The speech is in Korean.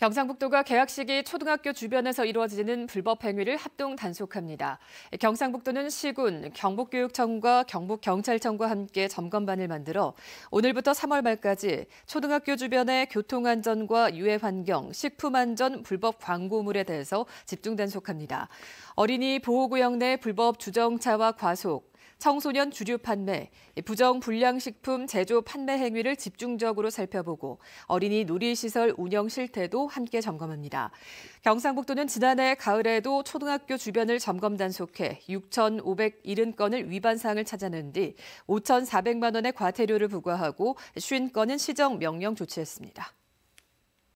경상북도가 계약식이 초등학교 주변에서 이루어지는 불법 행위를 합동 단속합니다. 경상북도는 시군, 경북교육청과 경북경찰청과 함께 점검반을 만들어 오늘부터 3월 말까지 초등학교 주변의 교통안전과 유해환경, 식품안전, 불법 광고물에 대해서 집중 단속합니다. 어린이 보호구역 내 불법 주정차와 과속, 청소년 주류 판매, 부정 불량식품 제조 판매 행위를 집중적으로 살펴보고 어린이 놀이시설 운영 실태도 함께 점검합니다. 경상북도는 지난해 가을에도 초등학교 주변을 점검 단속해 6,570건을 위반 사항을 찾아낸 뒤 5,400만 원의 과태료를 부과하고 50건은 시정 명령 조치했습니다.